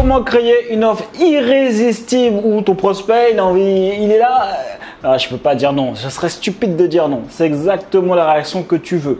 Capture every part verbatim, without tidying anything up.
Comment créer une offre irrésistible où ton prospect, il, a envie, il est là? Ah, je peux pas dire non, ce serait stupide de dire non. C'est exactement la réaction que tu veux.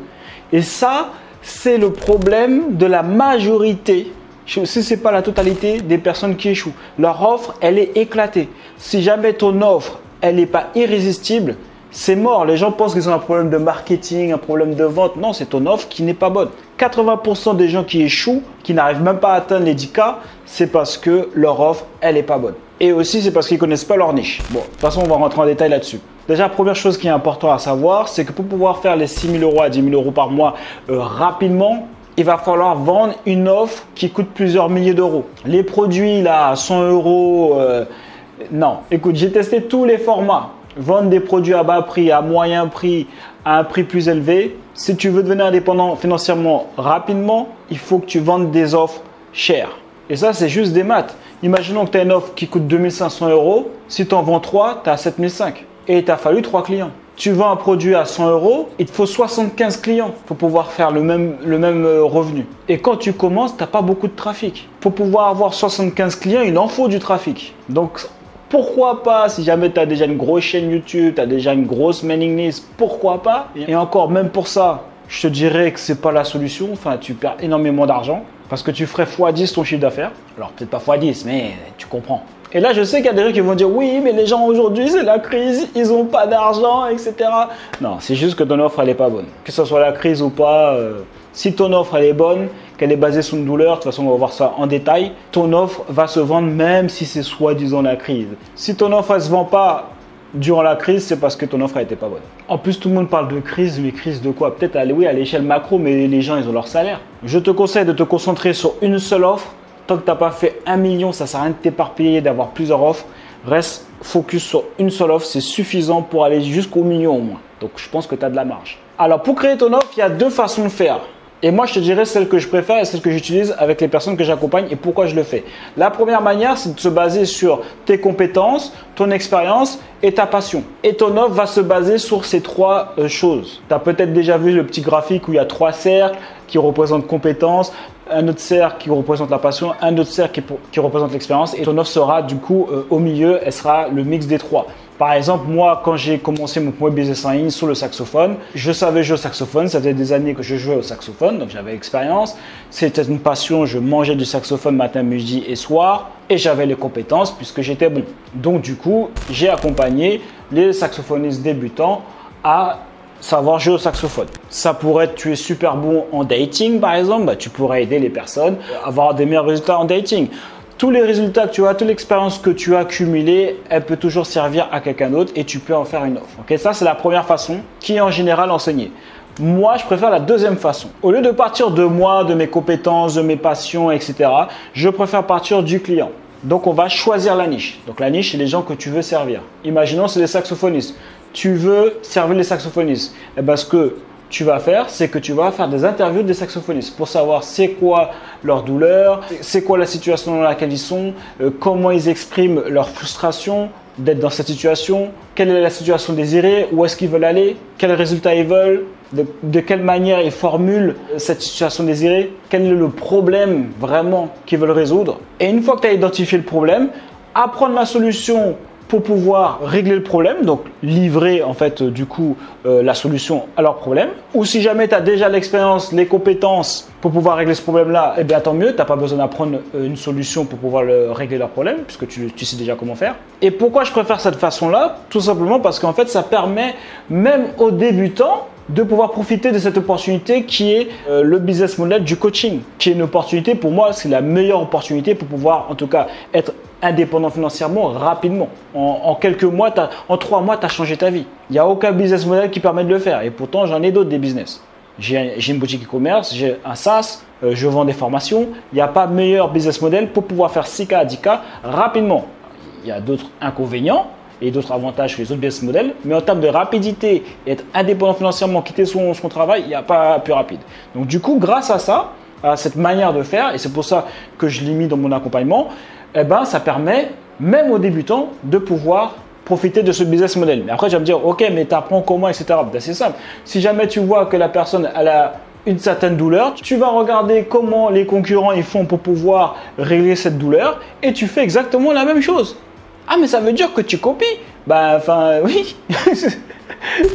Et ça, c'est le problème de la majorité, si ce n'est pas la totalité des personnes qui échouent. Leur offre, elle est éclatée. Si jamais ton offre, elle n'est pas irrésistible, c'est mort. Les gens pensent qu'ils ont un problème de marketing, un problème de vente. Non, c'est ton offre qui n'est pas bonne. quatre-vingts pour cent des gens qui échouent, qui n'arrivent même pas à atteindre les dix K, c'est parce que leur offre, elle n'est pas bonne. Et aussi, c'est parce qu'ils ne connaissent pas leur niche. Bon, de toute façon, on va rentrer en détail là-dessus. Déjà, première chose qui est importante à savoir, c'est que pour pouvoir faire les six mille euros à dix mille euros par mois euh, rapidement, il va falloir vendre une offre qui coûte plusieurs milliers d'euros. Les produits, là, cent euros, euh, non. Écoute, j'ai testé tous les formats. Vendre des produits à bas prix, à moyen prix, à un prix plus élevé. Si tu veux devenir indépendant financièrement rapidement, il faut que tu vendes des offres chères. Et ça, c'est juste des maths. Imaginons que tu as une offre qui coûte deux mille cinq cents euros. Si tu en vends trois, tu as sept mille cinq cents. Et il t'a fallu trois clients. Tu vends un produit à cent euros, il te faut soixante-quinze clients pour pouvoir faire le même, le même revenu. Et quand tu commences, tu n'as pas beaucoup de trafic. Pour pouvoir avoir soixante-quinze clients, il en faut du trafic. Donc, pourquoi pas, si jamais tu as déjà une grosse chaîne YouTube, tu as déjà une grosse mailing list, pourquoi pas? Et encore, même pour ça, je te dirais que ce n'est pas la solution. Enfin, tu perds énormément d'argent parce que tu ferais fois dix ton chiffre d'affaires. Alors, peut-être pas fois dix, mais tu comprends. Et là, je sais qu'il y a des gens qui vont dire « Oui, mais les gens aujourd'hui, c'est la crise, ils n'ont pas d'argent, et cetera » Non, c'est juste que ton offre, elle n'est pas bonne. Que ce soit la crise ou pas, euh, si ton offre, elle est bonne, qu'elle est basée sur une douleur, de toute façon, on va voir ça en détail, ton offre va se vendre même si c'est soi-disant la crise. Si ton offre, elle ne se vend pas durant la crise, c'est parce que ton offre n'était pas bonne. En plus, tout le monde parle de crise, mais crise de quoi? Peut-être oui, à l'échelle macro, mais les gens, ils ont leur salaire. Je te conseille de te concentrer sur une seule offre. Tant que tu n'as pas fait un million, ça ne sert à rien de t'éparpiller, d'avoir plusieurs offres. Reste focus sur une seule offre, c'est suffisant pour aller jusqu'au million au moins. Donc, je pense que tu as de la marge. Alors, pour créer ton offre, il y a deux façons de faire. Et moi, je te dirais celle que je préfère et celle que j'utilise avec les personnes que j'accompagne et pourquoi je le fais. La première manière, c'est de se baser sur tes compétences, ton expérience et ta passion. Et ton offre va se baser sur ces trois choses. Tu as peut-être déjà vu le petit graphique où il y a trois cercles qui représentent compétences, un autre cercle qui représente la passion, un autre cercle qui, pour, qui représente l'expérience et ton offre sera du coup euh, au milieu, elle sera le mix des trois. Par exemple, moi, quand j'ai commencé mon premier business en ligne sur le saxophone, je savais jouer au saxophone, ça faisait des années que je jouais au saxophone, donc j'avais l'expérience. C'était une passion, je mangeais du saxophone matin, midi et soir et j'avais les compétences puisque j'étais bon. Donc du coup, j'ai accompagné les saxophonistes débutants à savoir jouer au saxophone. Ça pourrait être, tu es super bon en dating par exemple, bah, tu pourrais aider les personnes à avoir des meilleurs résultats en dating. Tous les résultats que tu as, toute l'expérience que tu as accumulée, elle peut toujours servir à quelqu'un d'autre et tu peux en faire une offre. Okay, ça, c'est la première façon qui est en général enseignée. Moi, je préfère la deuxième façon. Au lieu de partir de moi, de mes compétences, de mes passions, et cetera, je préfère partir du client. Donc, on va choisir la niche. Donc, la niche, c'est les gens que tu veux servir. Imaginons, c'est les saxophonistes. Tu veux servir les saxophonistes. Eh bien, ce que tu vas faire, c'est que tu vas faire des interviews des saxophonistes pour savoir c'est quoi leur douleur, c'est quoi la situation dans laquelle ils sont, euh, comment ils expriment leur frustration d'être dans cette situation, quelle est la situation désirée, où est-ce qu'ils veulent aller, quels résultats ils veulent, de, de quelle manière ils formulent cette situation désirée, quel est le problème vraiment qu'ils veulent résoudre. Et une fois que tu as identifié le problème, apprendre la solution pour pouvoir régler le problème, donc livrer en fait du coup euh, la solution à leur problème. Ou si jamais tu as déjà l'expérience, les compétences pour pouvoir régler ce problème-là, eh bien tant mieux, tu n'as pas besoin d'apprendre une solution pour pouvoir le, régler leur problème puisque tu, tu sais déjà comment faire. Et pourquoi je préfère cette façon-là? Tout simplement parce qu'en fait ça permet même aux débutants de pouvoir profiter de cette opportunité qui est euh, le business model du coaching, qui est une opportunité, pour moi, c'est la meilleure opportunité pour pouvoir en tout cas être indépendant financièrement rapidement. En, en quelques mois, en trois mois, tu as changé ta vie. Il n'y a aucun business model qui permet de le faire et pourtant j'en ai d'autres des business. J'ai une boutique e-commerce, j'ai un SaaS, euh, je vends des formations. Il n'y a pas meilleur business model pour pouvoir faire six K à dix K rapidement. Il y a d'autres inconvénients et d'autres avantages que les autres business models, mais en termes de rapidité, être indépendant financièrement, quitter son, son travail, il n'y a pas plus rapide. Donc du coup, grâce à ça, à cette manière de faire, et c'est pour ça que je l'ai mis dans mon accompagnement, eh ben, ça permet même aux débutants de pouvoir profiter de ce business model. Mais après, tu vas me dire, ok, mais tu apprends comment, et cetera. Ben, c'est simple. Si jamais tu vois que la personne, elle a une certaine douleur, tu vas regarder comment les concurrents ils font pour pouvoir régler cette douleur et tu fais exactement la même chose. Ah mais ça veut dire que tu copies? Bah enfin oui.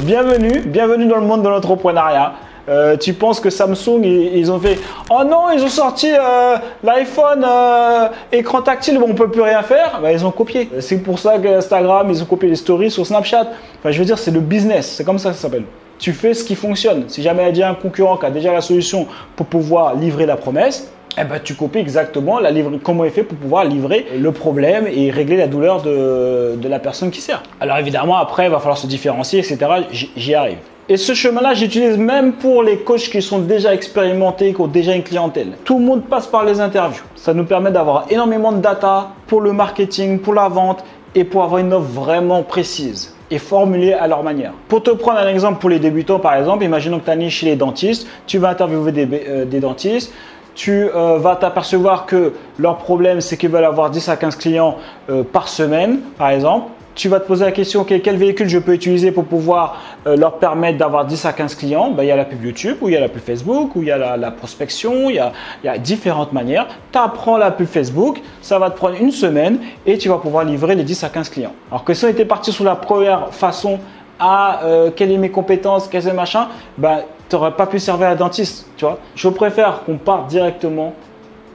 Bienvenue, bienvenue dans le monde de l'entrepreneuriat. Euh, tu penses que Samsung ils, ils ont fait oh non ils ont sorti euh, l'iPhone euh, écran tactile bon, on peut plus rien faire, bah, ils ont copié. C'est pour ça que Instagram ils ont copié les stories sur Snapchat. Enfin je veux dire c'est le business, c'est comme ça que ça s'appelle. Tu fais ce qui fonctionne. Si jamais il y a un concurrent qui a déjà la solution pour pouvoir livrer la promesse, eh ben, tu copies exactement la livre... comment il fait pour pouvoir livrer le problème et régler la douleur de, de la personne qui sert. Alors évidemment après il va falloir se différencier etc, j'y arrive. Et ce chemin-là, j'utilise même pour les coachs qui sont déjà expérimentés, qui ont déjà une clientèle. Tout le monde passe par les interviews. Ça nous permet d'avoir énormément de data pour le marketing, pour la vente et pour avoir une offre vraiment précise et formulée à leur manière. Pour te prendre un exemple pour les débutants, par exemple, imaginons que tu as niche chez les dentistes, tu vas interviewer des, euh, des dentistes. Tu euh, vas t'apercevoir que leur problème, c'est qu'ils veulent avoir dix à quinze clients euh, par semaine, par exemple. Tu vas te poser la question, ok, quel véhicule je peux utiliser pour pouvoir euh, leur permettre d'avoir dix à quinze clients? Ben, il y a la pub YouTube, ou il y a la pub Facebook, ou il y a la, la prospection, il y a, il y a différentes manières. Tu apprends la pub Facebook, ça va te prendre une semaine et tu vas pouvoir livrer les dix à quinze clients. Alors que si on était parti sur la première façon à euh, quelles sont mes compétences, quels est machin, ben, tu n'aurais pas pu servir à dentiste, tu vois. Je préfère qu'on parte directement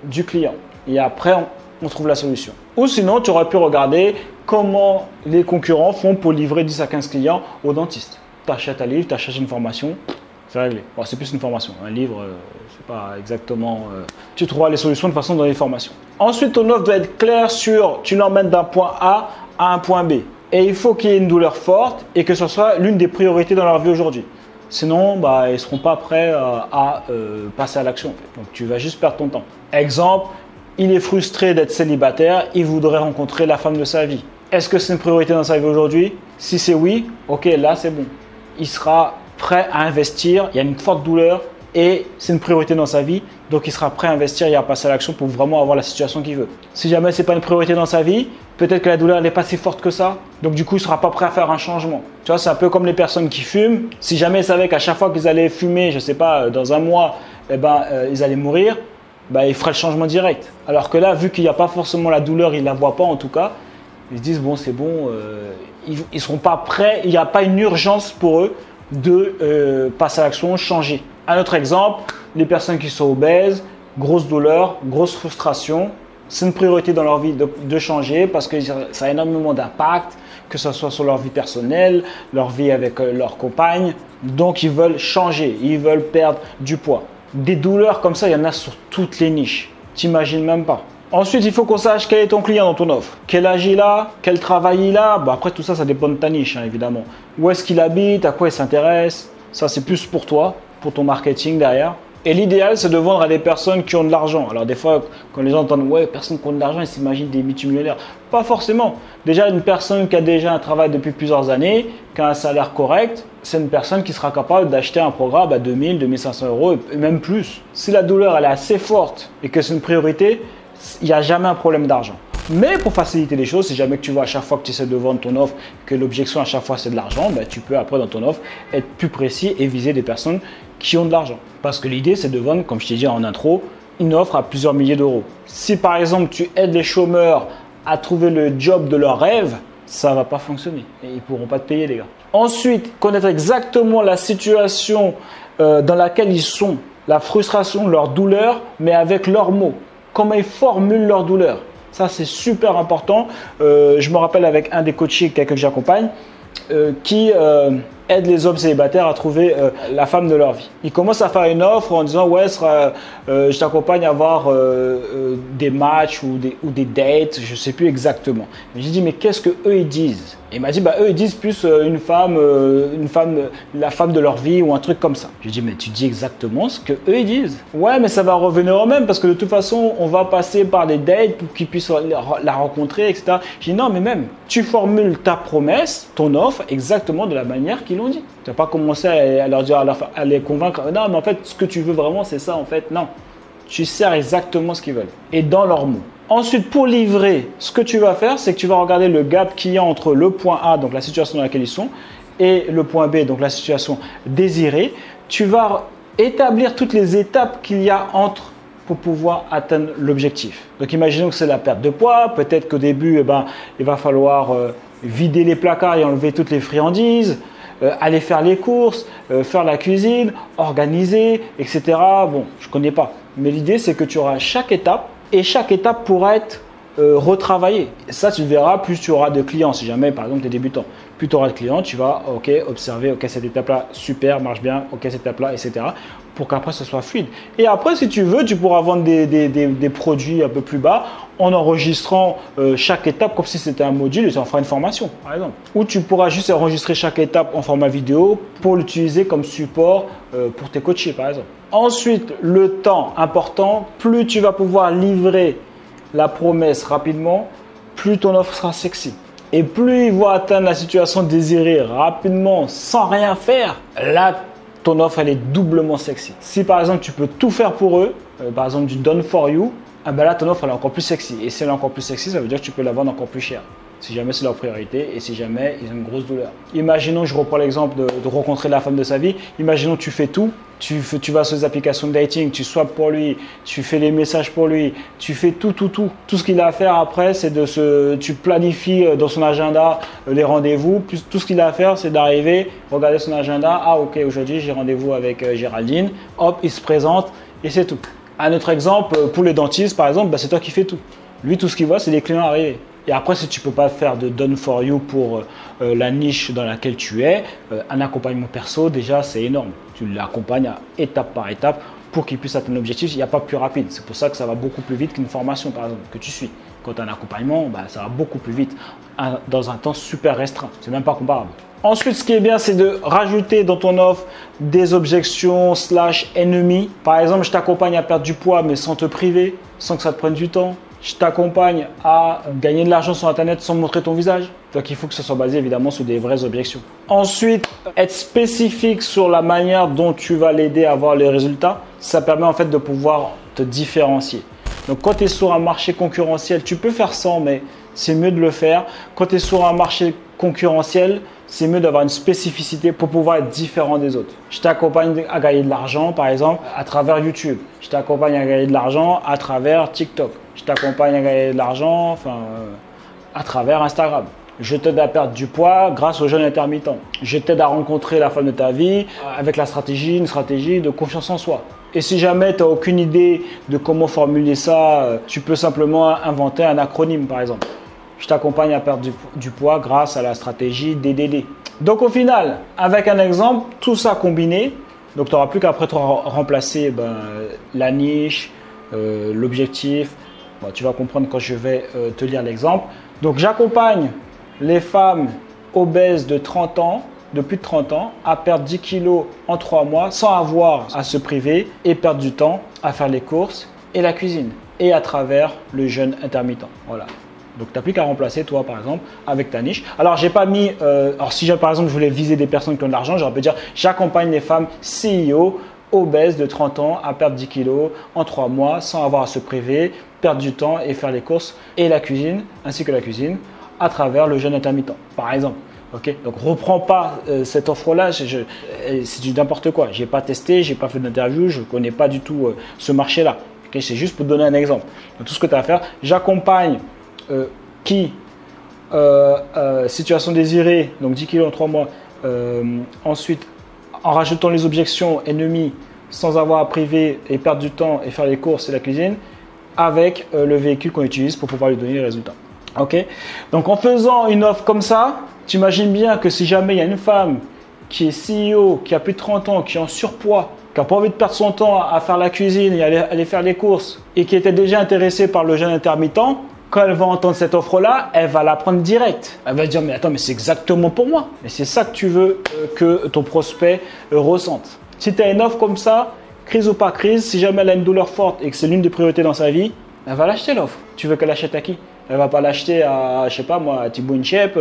du client et après on, on trouve la solution. Ou sinon, tu aurais pu regarder comment les concurrents font pour livrer dix à quinze clients aux dentistes. Tu achètes un livre, tu achètes une formation, c'est réglé. Bon, c'est plus une formation, un livre, euh, c'est pas exactement. Euh, tu trouveras les solutions de façon dans les formations. Ensuite, ton offre doit être claire sur tu l'emmènes d'un point A à un point B. Et il faut qu'il y ait une douleur forte et que ce soit l'une des priorités dans leur vie aujourd'hui. Sinon, bah, ils ne seront pas prêts euh, à euh, passer à l'action. En fait. Donc, tu vas juste perdre ton temps. Exemple, il est frustré d'être célibataire, il voudrait rencontrer la femme de sa vie. Est-ce que c'est une priorité dans sa vie aujourd'hui? Si c'est oui, ok, là c'est bon. Il sera prêt à investir, il y a une forte douleur et c'est une priorité dans sa vie, donc il sera prêt à investir et à passer à l'action pour vraiment avoir la situation qu'il veut. Si jamais ce n'est pas une priorité dans sa vie, peut-être que la douleur n'est pas si forte que ça, donc du coup il ne sera pas prêt à faire un changement. Tu vois, c'est un peu comme les personnes qui fument. Si jamais ils savaient qu'à chaque fois qu'ils allaient fumer, je ne sais pas, dans un mois, eh ben, euh, ils allaient mourir, bah, ils feraient le changement direct. Alors que là, vu qu'il n'y a pas forcément la douleur, ils ne la voient pas en tout cas, ils se disent bon c'est bon, euh, ils ne seront pas prêts, il n'y a pas une urgence pour eux de euh, passer à l'action, changer. Un autre exemple, les personnes qui sont obèses, grosse douleur, grosse frustration, c'est une priorité dans leur vie de, de changer parce que ça a énormément d'impact, que ce soit sur leur vie personnelle, leur vie avec leur compagne, donc ils veulent changer, ils veulent perdre du poids. Des douleurs comme ça, il y en a sur toutes les niches, t'imagines même pas. Ensuite, il faut qu'on sache quel est ton client dans ton offre. Quel âge il a, quel travail il a. Bah, après, tout ça, ça dépend de ta niche, hein, évidemment. Où est-ce qu'il habite, à quoi il s'intéresse. Ça, c'est plus pour toi, pour ton marketing derrière. Et l'idéal, c'est de vendre à des personnes qui ont de l'argent. Alors, des fois, quand les gens entendent « ouais, personne qui a de l'argent », ils s'imaginent des multimillionnaires. Pas forcément. Déjà, une personne qui a déjà un travail depuis plusieurs années, qui a un salaire correct, c'est une personne qui sera capable d'acheter un programme à deux mille, deux mille cinq cents euros et même plus. Si la douleur elle est assez forte et que c'est une priorité, il n'y a jamais un problème d'argent. Mais pour faciliter les choses, si jamais que tu vois à chaque fois que tu essaies de vendre ton offre, que l'objection à chaque fois c'est de l'argent, ben tu peux après dans ton offre être plus précis et viser des personnes qui ont de l'argent. Parce que l'idée c'est de vendre, comme je t'ai dit en intro, une offre à plusieurs milliers d'euros. Si par exemple tu aides les chômeurs à trouver le job de leur rêve, ça ne va pas fonctionner et ils ne pourront pas te payer les gars. Ensuite, connaître exactement la situation euh, dans laquelle ils sont, la frustration, leur douleur, mais avec leurs mots. Comment ils formulent leur douleur. Ça, c'est super important. Euh, je me rappelle avec un des coachés, quelqu'un que j'accompagne, euh, qui euh, aide les hommes célibataires à trouver euh, la femme de leur vie. Il commence à faire une offre en disant « ouais, sera, euh, je t'accompagne à avoir euh, euh, des matchs ou des, ou des dates, je ne sais plus exactement ». J'ai dit « mais qu'est-ce que eux ils disent ?» Il m'a dit bah, « eux ils disent plus euh, une femme, euh, une femme, la femme de leur vie ou un truc comme ça ». J'ai dit « mais tu dis exactement ce que eux ils disent ». Ouais, mais ça va revenir au même parce que de toute façon, on va passer par des dates pour qu'ils puissent la rencontrer, et cetera. J'ai dit « non, mais même, tu formules ta promesse, ton offre, exactement de la manière qu'ils l'ont dit. Tu n'as pas commencé à leur dire, à, leur, à les convaincre. Non, mais en fait, ce que tu veux vraiment, c'est ça en fait. Non, tu sers exactement ce qu'ils veulent et dans leurs mots. » Ensuite, pour livrer, ce que tu vas faire, c'est que tu vas regarder le gap qu'il y a entre le point A, donc la situation dans laquelle ils sont, et le point B, donc la situation désirée. Tu vas établir toutes les étapes qu'il y a entre pour pouvoir atteindre l'objectif. Donc imaginons que c'est la perte de poids, peut-être qu'au début, eh ben, il va falloir euh, vider les placards et enlever toutes les friandises, euh, aller faire les courses, euh, faire la cuisine, organiser, et cetera. Bon, je ne connais pas. Mais l'idée, c'est que tu auras chaque étape et chaque étape pourra être Euh, retravailler. Et ça, tu le verras, plus tu auras de clients. Si jamais, par exemple, tu es débutant, plus tu auras de clients, tu vas ok observer, ok, cette étape-là, super, marche bien, ok, cette étape-là, et cetera. Pour qu'après, ce soit fluide. Et après, si tu veux, tu pourras vendre des, des, des, des produits un peu plus bas en enregistrant euh, chaque étape comme si c'était un module et tu en feras une formation, par exemple. Ou tu pourras juste enregistrer chaque étape en format vidéo pour l'utiliser comme support euh, pour tes coachés, par exemple. Ensuite, le temps important, plus tu vas pouvoir livrer la promesse rapidement, plus ton offre sera sexy. Et plus ils vont atteindre la situation désirée rapidement, sans rien faire, là, ton offre, elle est doublement sexy. Si par exemple, tu peux tout faire pour eux, euh, par exemple, du done for you, eh ben là, ton offre, elle est encore plus sexy. Et si elle est encore plus sexy, ça veut dire que tu peux la vendre encore plus cher. Si jamais c'est leur priorité et si jamais ils ont une grosse douleur. Imaginons, je reprends l'exemple de, de rencontrer la femme de sa vie. Imaginons tu fais tout, tu, tu vas sur les applications de dating, tu swipes pour lui, tu fais les messages pour lui, tu fais tout, tout, tout. Tout ce qu'il a à faire après, c'est de se, tu planifies dans son agenda les rendez-vous. Tout ce qu'il a à faire, c'est d'arriver, regarder son agenda. Ah ok, aujourd'hui j'ai rendez-vous avec Géraldine. Hop, il se présente et c'est tout. Un autre exemple, pour les dentistes par exemple, bah, c'est toi qui fais tout. Lui, tout ce qu'il voit, c'est les clients arriver. Et après, si tu ne peux pas faire de done for you pour euh, la niche dans laquelle tu es, euh, un accompagnement perso, déjà, c'est énorme. Tu l'accompagnes étape par étape pour qu'il puisse atteindre l'objectif. Il n'y a pas plus rapide. C'est pour ça que ça va beaucoup plus vite qu'une formation, par exemple, que tu suis. Quand tu as un accompagnement, bah, ça va beaucoup plus vite un, dans un temps super restreint. C'est même pas comparable. Ensuite, ce qui est bien, c'est de rajouter dans ton offre des objections slash ennemis. Par exemple, je t'accompagne à perdre du poids, mais sans te priver, sans que ça te prenne du temps. Je t'accompagne à gagner de l'argent sur Internet sans montrer ton visage. Donc, il faut que ce soit basé évidemment sur des vraies objections. Ensuite, être spécifique sur la manière dont tu vas l'aider à avoir les résultats. Ça permet en fait de pouvoir te différencier. Donc, quand tu es sur un marché concurrentiel, tu peux faire sans, mais c'est mieux de le faire. Quand tu es sur un marché concurrentiel, c'est mieux d'avoir une spécificité pour pouvoir être différent des autres. Je t'accompagne à gagner de l'argent, par exemple, à travers YouTube. Je t'accompagne à gagner de l'argent à travers TikTok. Je t'accompagne à gagner de l'argent enfin, euh, à travers Instagram. Je t'aide à perdre du poids grâce aux jeûnes intermittents. Je t'aide à rencontrer la femme de ta vie avec la stratégie, une stratégie de confiance en soi. Et si jamais tu n'as aucune idée de comment formuler ça, tu peux simplement inventer un acronyme, par exemple. Je t'accompagne à perdre du, du poids grâce à la stratégie D D D. Donc au final, avec un exemple, tout ça combiné, donc tu n'auras plus qu'après remplacer ben, la niche, euh, l'objectif. Bon, tu vas comprendre quand je vais euh, te lire l'exemple. Donc j'accompagne les femmes obèses de trente ans, de plus de trente ans, à perdre dix kilos en trois mois sans avoir à se priver et perdre du temps à faire les courses et la cuisine et à travers le jeûne intermittent. Voilà. Donc, tu n'as plus qu'à remplacer, toi, par exemple, avec ta niche. Alors, j'ai pas mis… Euh, alors, si, par exemple, je voulais viser des personnes qui ont de l'argent, j'aurais pu dire « J'accompagne les femmes C E O obèses de trente ans à perdre dix kilos en trois mois sans avoir à se priver, perdre du temps et faire les courses et la cuisine, ainsi que la cuisine, à travers le jeûne intermittent, par exemple. » Okay, donc reprends pas euh, cette offre-là, c'est du n'importe quoi. Je n'ai pas testé, je n'ai pas fait d'interview, je ne connais pas du tout euh, ce marché-là. Okay, c'est juste pour te donner un exemple. Donc, tout ce que tu as à faire, j'accompagne… Euh, qui, euh, euh, situation désirée, donc dix kilos en trois mois, euh, ensuite en rajoutant les objections ennemies sans avoir à priver et perdre du temps et faire les courses et la cuisine avec euh, le véhicule qu'on utilise pour pouvoir lui donner les résultats. Okay, donc en faisant une offre comme ça, tu imagines bien que si jamais il y a une femme qui est C E O, qui a plus de trente ans, qui est en surpoids, qui n'a pas envie de perdre son temps à faire la cuisine et à aller, aller faire les courses et qui était déjà intéressée par le jeûne intermittent, quand elle va entendre cette offre-là, elle va la prendre direct. Elle va dire « mais attends, mais c'est exactement pour moi. » Et c'est ça que tu veux que ton prospect ressente. Si tu as une offre comme ça, crise ou pas crise, si jamais elle a une douleur forte et que c'est l'une des priorités dans sa vie, elle va l'acheter l'offre. Tu veux qu'elle l'achète à qui? Elle ne va pas l'acheter à, je sais pas moi, à Thibaut Inchep,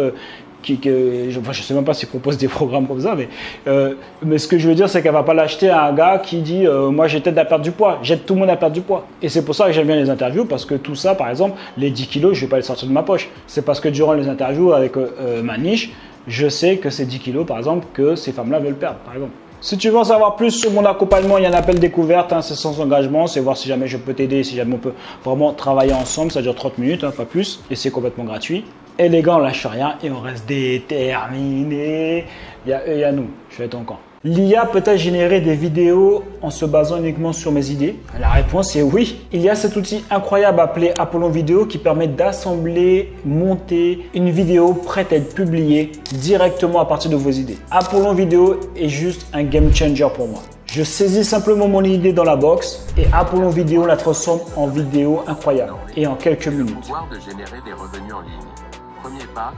qui, qui, je ne sais même pas s'il propose des programmes comme ça, mais, euh, mais ce que je veux dire, c'est qu'elle ne va pas l'acheter à un gars qui dit euh, « moi, j'ai tête à perdre du poids, j'aide tout le monde à perdre du poids ». Et c'est pour ça que j'aime bien les interviews, parce que tout ça, par exemple, les dix kilos, je ne vais pas les sortir de ma poche. C'est parce que durant les interviews avec euh, ma niche, je sais que c'est dix kilos, par exemple, que ces femmes-là veulent perdre, par exemple. Si tu veux en savoir plus sur mon accompagnement, il y a un appel découverte, hein, c'est sans engagement, c'est voir si jamais je peux t'aider, si jamais on peut vraiment travailler ensemble, ça dure trente minutes, hein, pas plus, et c'est complètement gratuit. Et les gars, on lâche rien et on reste déterminés. Il y a eux, il y a nous, je vais être en camp. L'I A peut-elle générer des vidéos en se basant uniquement sur mes idées? La réponse est oui. Il y a cet outil incroyable appelé Apollon Vidéo qui permet d'assembler, monter une vidéo prête à être publiée directement à partir de vos idées. Apollon Vidéo est juste un game changer pour moi. Je saisis simplement mon idée dans la box et Apollon Vidéo la transforme en vidéo incroyable et en quelques minutes. Le pouvoir de générer des revenus en ligne. Premier pas.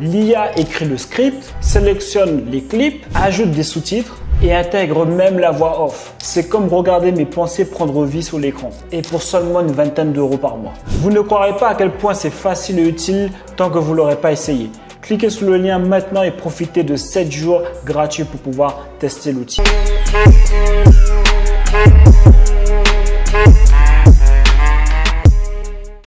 L'I A écrit le script, sélectionne les clips, ajoute des sous-titres et intègre même la voix off. C'est comme regarder mes pensées prendre vie sur l'écran et pour seulement une vingtaine d'euros par mois. Vous ne croirez pas à quel point c'est facile et utile tant que vous ne l'aurez pas essayé. Cliquez sur le lien maintenant et profitez de sept jours gratuits pour pouvoir tester l'outil.